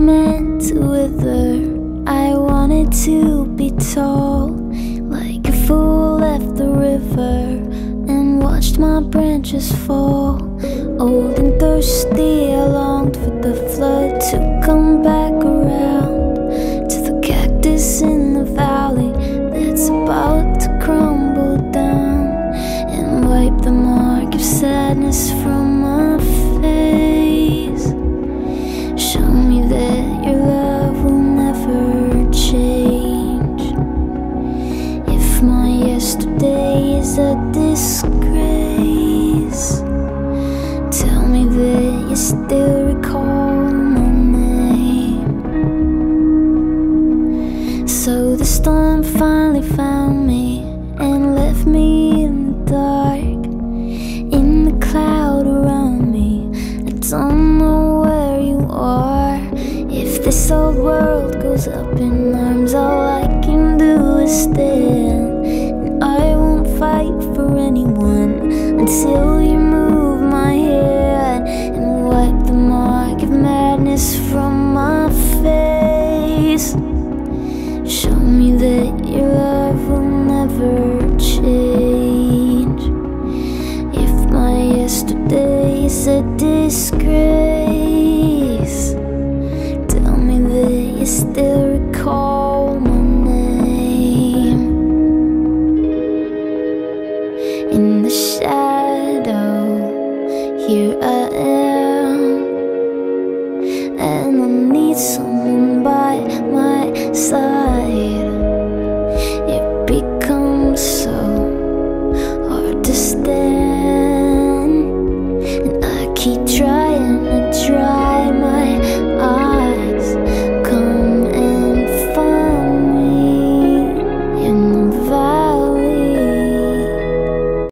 meant to wither. I wanted to be tall, like a fool left the river, and watched my branches fall. Old and thirsty, I longed for the flood to come back around, to the cactus in the valley that's about to crumble down, and wipe the mark of sadness from my face. Show me that your love will never change. If my yesterday is a disgrace, tell me that you still recall my name. So the storm finally found me and left me in the dark, in the cloud around me. I don't know where you are. If this old world goes up in arms, all I can do is stand, and I won't fight for anyone until you move my head and wipe the mark of madness from my face. Show me that your love will never change. If my yesterday is a disgrace, tell me that you still recall my name. In the shadow, here I am, and I need someone by my side.